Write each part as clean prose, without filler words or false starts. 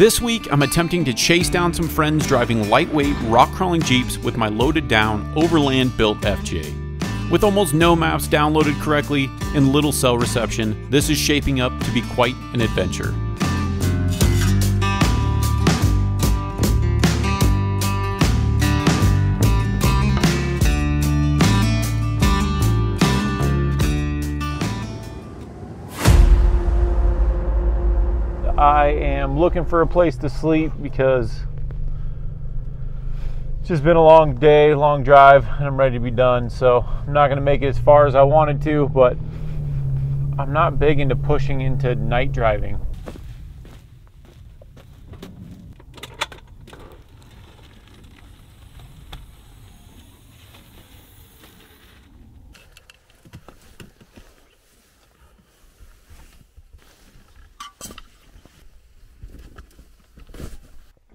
This week, I'm attempting to chase down some friends driving lightweight, rock-crawling Jeeps with my loaded-down, overland-built FJ. With almost no maps downloaded correctly and little cell reception, this is shaping up to be quite an adventure. I am looking for a place to sleep because it's just been a long day, long drive, and I'm ready to be done. So I'm not going to make it as far as I wanted to, but I'm not big into pushing into night driving.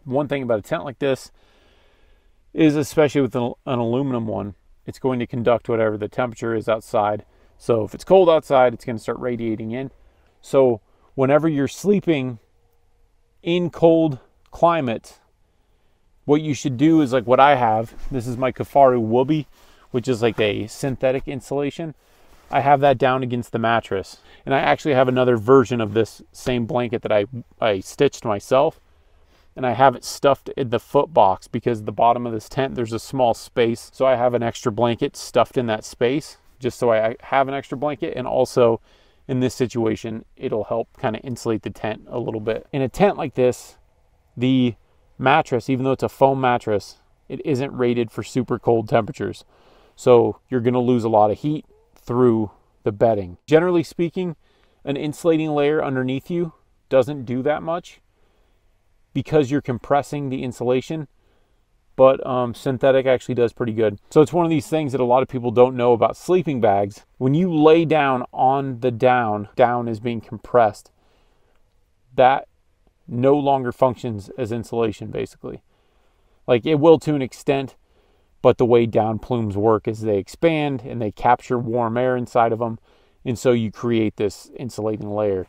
One thing about a tent like this is, especially with an aluminum one, it's going to conduct whatever the temperature is outside. So if it's cold outside, it's going to start radiating in. So whenever you're sleeping in cold climate, what you should do is like what I have. This is my Kifaru Woobie, which is like a synthetic insulation. I have that down against the mattress. And I actually have another version of this same blanket that I stitched myself. And I have it stuffed in the foot box because at the bottom of this tent, there's a small space. So I have an extra blanket stuffed in that space just so I have an extra blanket. And also in this situation, it'll help kind of insulate the tent a little bit. In a tent like this, the mattress, even though it's a foam mattress, it isn't rated for super cold temperatures. So you're gonna lose a lot of heat through the bedding. Generally speaking, an insulating layer underneath you doesn't do that much, because you're compressing the insulation, but synthetic actually does pretty good. So it's one of these things that a lot of people don't know about sleeping bags. When you lay down on the down is being compressed, that no longer functions as insulation basically. Like it will to an extent, but the way down plumes work is they expand and they capture warm air inside of them. And so you create this insulating layer.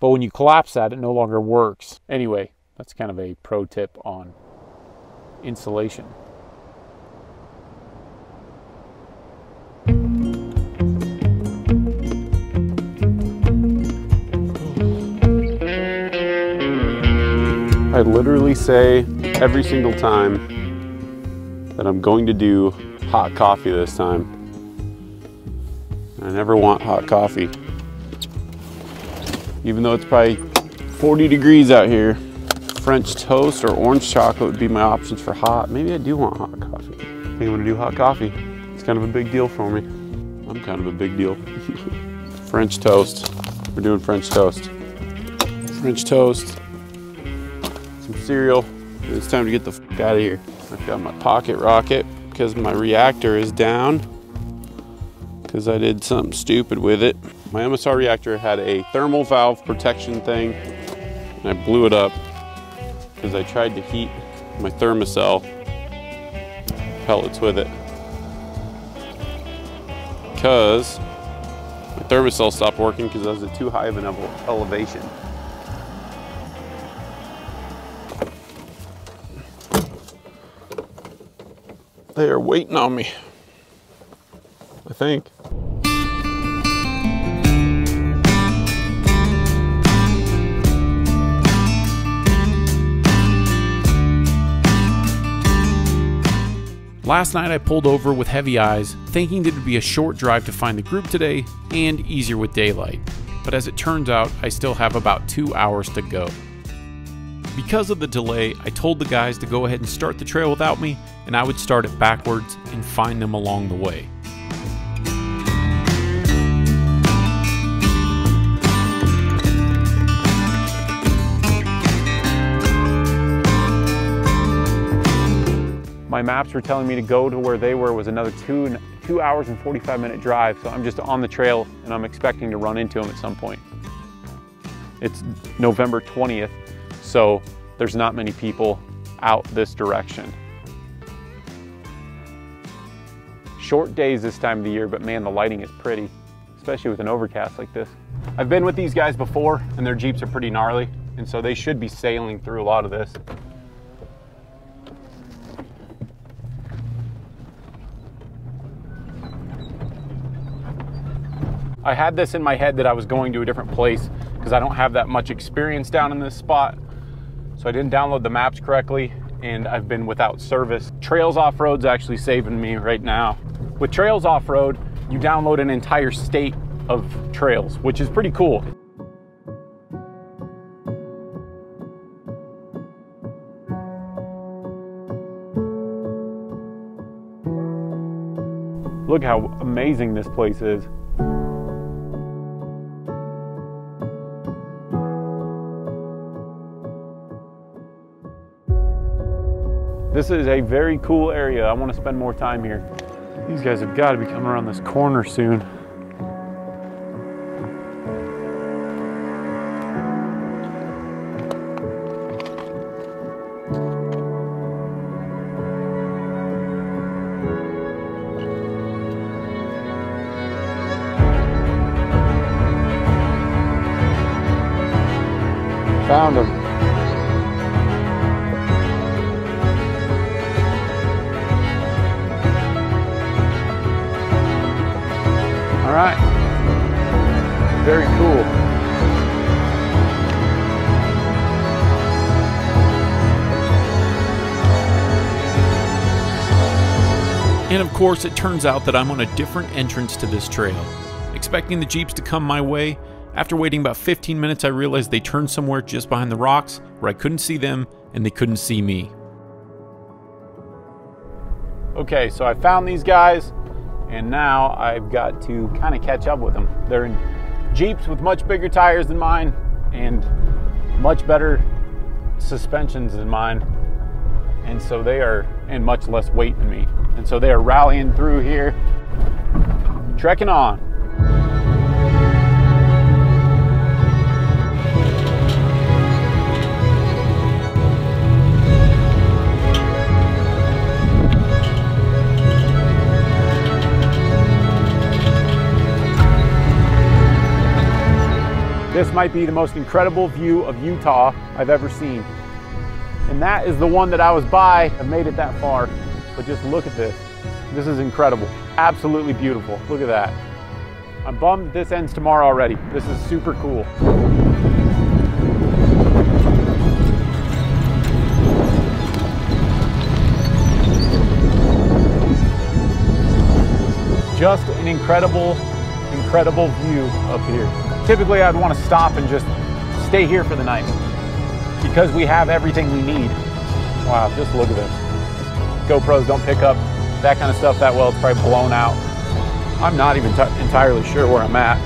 But when you collapse that, it no longer works. Anyway, that's kind of a pro tip on insulation. I literally say every single time that I'm going to do hot coffee this time. I never want hot coffee. Even though it's probably 40 degrees out here. French toast or orange chocolate would be my options for hot. Maybe I do want hot coffee. I think I'm gonna do hot coffee. It's kind of a big deal for me. I'm kind of a big deal. French toast. We're doing French toast. French toast, some cereal. It's time to get the f out of here. I've got my pocket rocket because my reactor is down because I did something stupid with it. My MSR reactor had a thermal valve protection thing and I blew it up because I tried to heat my thermocell pellets with it. Because my thermocell stopped working because I was at too high of an elevation. They are waiting on me, I think. Last night I pulled over with heavy eyes, thinking that it would be a short drive to find the group today and easier with daylight. But as it turns out, I still have about 2 hours to go. Because of the delay, I told the guys to go ahead and start the trail without me, and I would start it backwards and find them along the way. My maps were telling me to go to where they were was another two hours and 45 minute drive. So I'm just on the trail and I'm expecting to run into them at some point. It's November 20th, so there's not many people out this direction. Short days this time of the year, but man, the lighting is pretty, especially with an overcast like this. I've been with these guys before and their Jeeps are pretty gnarly. And so they should be sailing through a lot of this. I had this in my head that I was going to a different place because I don't have that much experience down in this spot. So I didn't download the maps correctly and I've been without service. Trails Off Road's actually saving me right now. With Trails Off Road, you download an entire state of trails, which is pretty cool. Look how amazing this place is. This is a very cool area. I want to spend more time here. These guys have got to be coming around this corner soon. Found them. All right. Very cool. And of course, it turns out that I'm on a different entrance to this trail. Expecting the Jeeps to come my way, after waiting about 15 minutes, I realized they turned somewhere just behind the rocks where I couldn't see them and they couldn't see me. Okay, so I found these guys and now I've got to kind of catch up with them. They're in Jeeps with much bigger tires than mine and much better suspensions than mine. And so they are in much less weight than me. And so they are rallying through here, trekking on. This might be the most incredible view of Utah I've ever seen. And that is the one that I was by. I've made it that far, but just look at this. This is incredible, absolutely beautiful. Look at that. I'm bummed this ends tomorrow already. This is super cool. Just an incredible, incredible view up here. Typically, I'd want to stop and just stay here for the night because we have everything we need. Wow, just look at this. GoPros don't pick up that kind of stuff that well. It's probably blown out. I'm not even entirely sure where I'm at.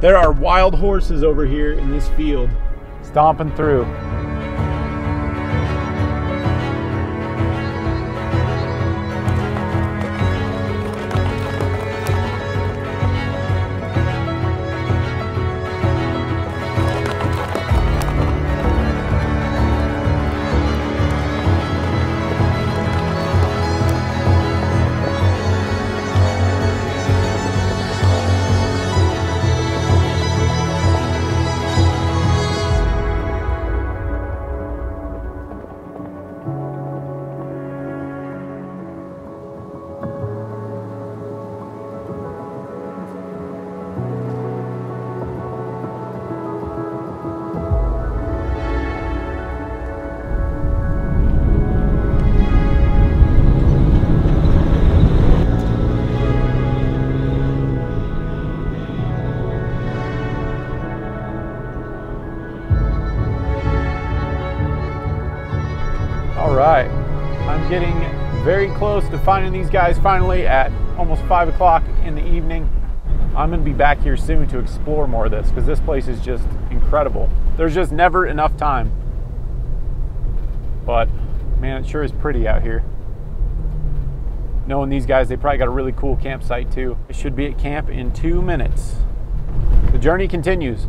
There are wild horses over here in this field, stomping through. Getting very close to finding these guys finally at almost 5 o'clock in the evening. I'm gonna be back here soon to explore more of this because this place is just incredible. There's just never enough time. But man, it sure is pretty out here. Knowing these guys, they probably got a really cool campsite too. I should be at camp in 2 minutes. The journey continues.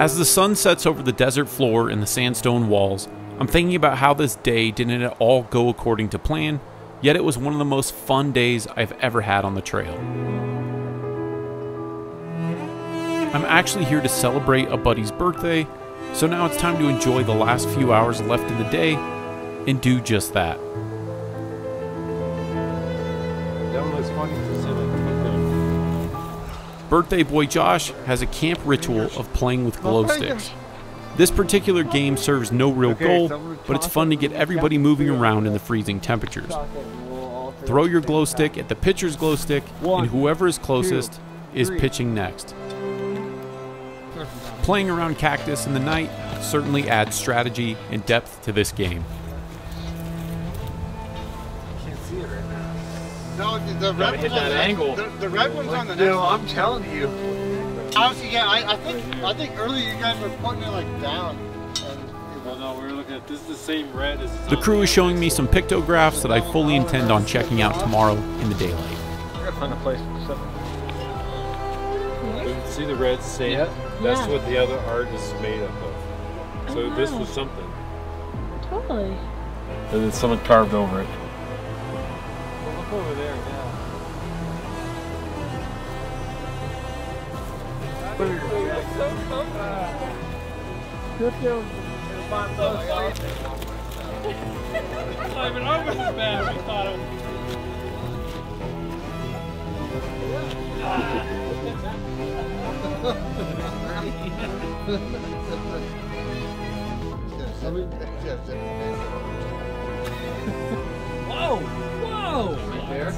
As the sun sets over the desert floor and the sandstone walls, I'm thinking about how this day didn't at all go according to plan, yet it was one of the most fun days I've ever had on the trail. I'm actually here to celebrate a buddy's birthday, so now it's time to enjoy the last few hours left in the day and do just that. Birthday boy Josh has a camp ritual of playing with glow sticks. This particular game serves no real goal, but it's fun to get everybody moving around in the freezing temperatures. Throw your glow stick at the pitcher's glow stick, and whoever is closest is pitching next. Playing around cactus in the night certainly adds strategy and depth to this game. No, the red one's hit that angle. The red one's on the next one. I'm telling you. Honestly, yeah, I think earlier you guys were pointing it like down. And well, no, we were looking at this. Is the same red as the crew is showing me some pictographs that I fully intend on checking out tomorrow in the daylight. I gotta find a place for something. You can see the red sand. Yep. That's what the other art is made up of. So this was something. Totally. And then someone carved over it. Over there now. Whoa! Whoa! Right there.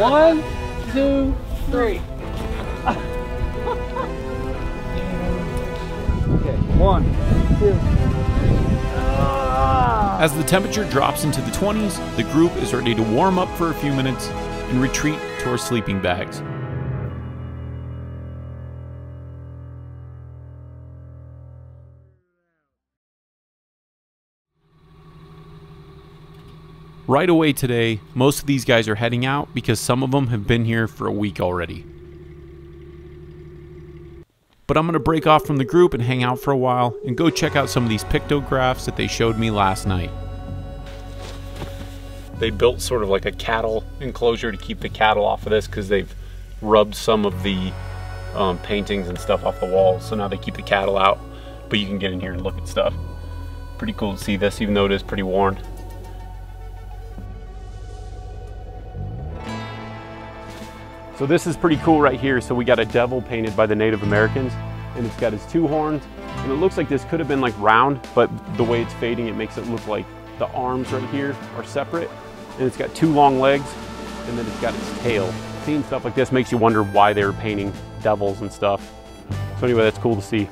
One, two, three. Okay, one, two. As the temperature drops into the 20s, the group is ready to warm up for a few minutes and retreat to our sleeping bags. Right away today, most of these guys are heading out because some of them have been here for a week already. But I'm going to break off from the group and hang out for a while and go check out some of these pictographs that they showed me last night. They built sort of like a cattle enclosure to keep the cattle off of this because they've rubbed some of the paintings and stuff off the walls. So now they keep the cattle out, but you can get in here and look at stuff. Pretty cool to see this, even though it is pretty worn. So this is pretty cool right here. So we got a devil painted by the Native Americans, and it's got his two horns, and it looks like this could have been like round, but the way it's fading, it makes it look like the arms right here are separate, and it's got two long legs, and then it's got its tail. Seeing stuff like this makes you wonder why they were painting devils and stuff. So anyway, that's cool to see.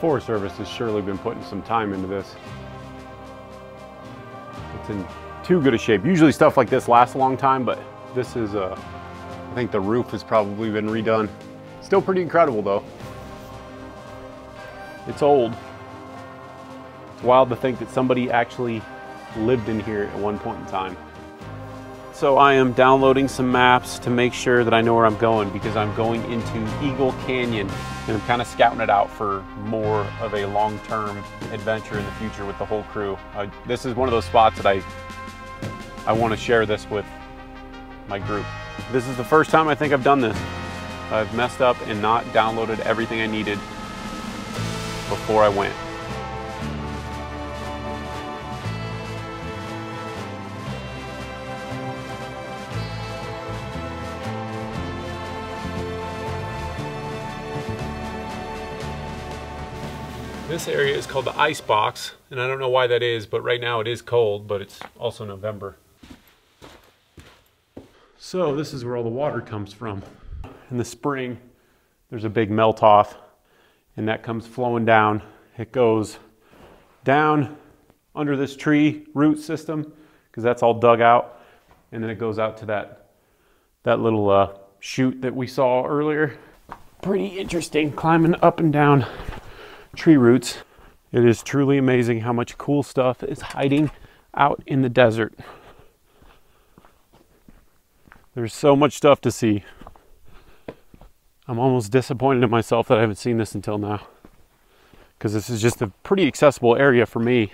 Forest Service has surely been putting some time into this. It's in too good a shape. Usually stuff like this lasts a long time, but this is, I think the roof has probably been redone. Still pretty incredible though. It's old. It's wild to think that somebody actually lived in here at one point in time. So I am downloading some maps to make sure that I know where I'm going, because I'm going into Eagle Canyon and I'm kind of scouting it out for more of a long-term adventure in the future with the whole crew. This is one of those spots that I want to share this with my group. This is the first time I think I've done this. I've messed up and not downloaded everything I needed before I went. This area is called the Ice Box, and I don't know why that is, but right now it is cold, but it's also November. So this is where all the water comes from. In the spring, there's a big melt off, and that comes flowing down. It goes down under this tree root system, because that's all dug out, and then it goes out to that that little chute that we saw earlier. Pretty interesting, climbing up and down tree roots. It is truly amazing how much cool stuff is hiding out in the desert. There's so much stuff to see. I'm almost disappointed in myself that I haven't seen this until now, because this is just a pretty accessible area for me.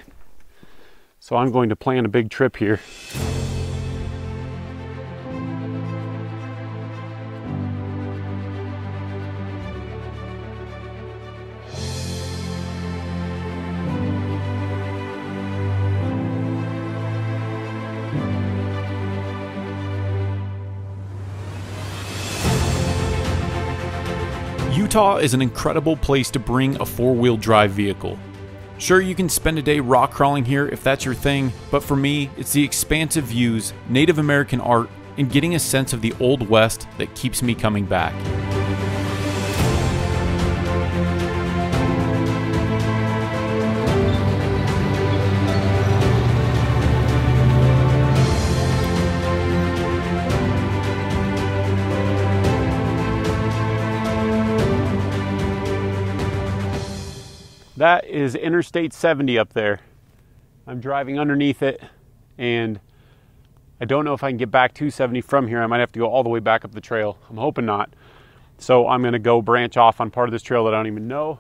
So I'm going to plan a big trip here. Utah is an incredible place to bring a four-wheel drive vehicle. Sure, you can spend a day rock crawling here if that's your thing, but for me, it's the expansive views, Native American art, and getting a sense of the Old West that keeps me coming back. That is Interstate 70 up there. I'm driving underneath it, and I don't know if I can get back to 70 from here. I might have to go all the way back up the trail. I'm hoping not. So I'm gonna go branch off on part of this trail that I don't even know,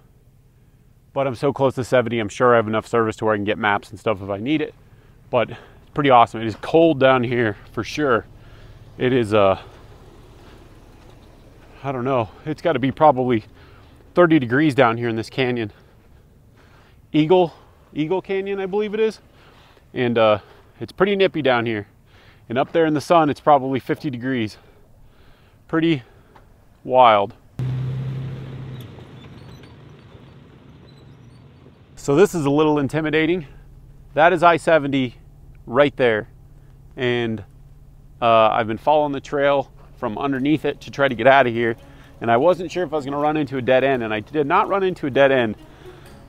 but I'm so close to 70, I'm sure I have enough service to where I can get maps and stuff if I need it, but it's pretty awesome. It is cold down here for sure. It is, I don't know. It's gotta be probably 30 degrees down here in this canyon. Eagle Canyon, I believe it is. And it's pretty nippy down here. And up there in the sun, it's probably 50 degrees. Pretty wild. So this is a little intimidating. That is I-70 right there. And I've been following the trail from underneath it to try to get out of here. And I wasn't sure if I was gonna run into a dead end, and I did not run into a dead end.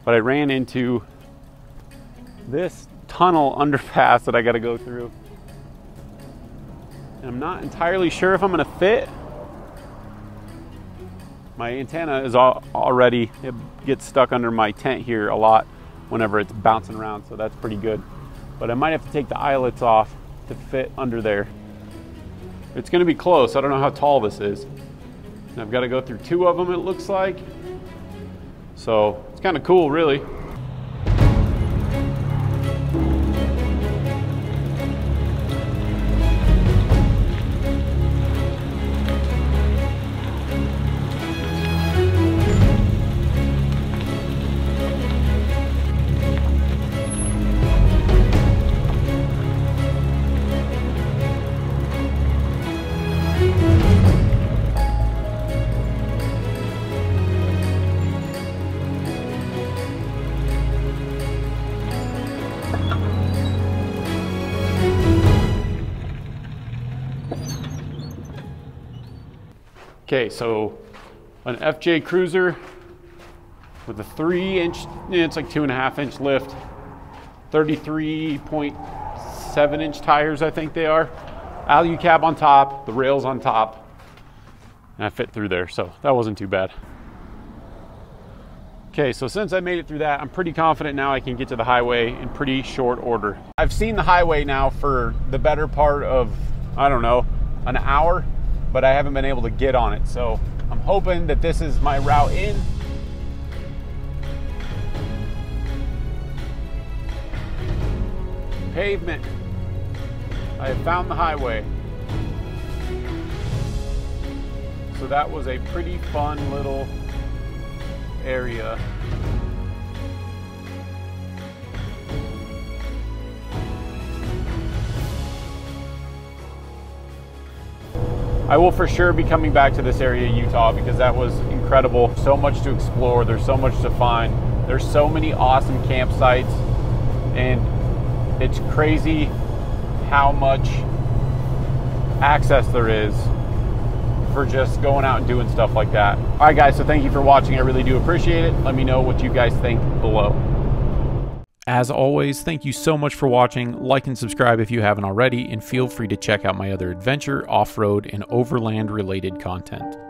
But I ran into this tunnel underpass that I gotta go through. And I'm not entirely sure if I'm gonna fit. My antenna is already, it gets stuck under my tent here a lot whenever it's bouncing around, so that's pretty good. But I might have to take the eyelets off to fit under there. It's gonna be close, I don't know how tall this is. And I've gotta go through two of them, it looks like. So it's kind of cool, really. Okay, so an FJ Cruiser with a 3-inch, it's like 2.5-inch lift, 33.7-inch tires, I think they are. Alu cab on top, the rails on top, and I fit through there, so that wasn't too bad. Okay, so since I made it through that, I'm pretty confident now I can get to the highway in pretty short order. I've seen the highway now for the better part of, I don't know, an hour, but I haven't been able to get on it. So I'm hoping that this is my route in. Pavement. I have found the highway. So that was a pretty fun little area. I will for sure be coming back to this area of Utah because that was incredible. So much to explore, there's so much to find. There's so many awesome campsites, and it's crazy how much access there is for just going out and doing stuff like that. All right guys, so thank you for watching. I really do appreciate it. Let me know what you guys think below. As always, thank you so much for watching, like and subscribe if you haven't already, and feel free to check out my other adventure, off-road, and overland related content.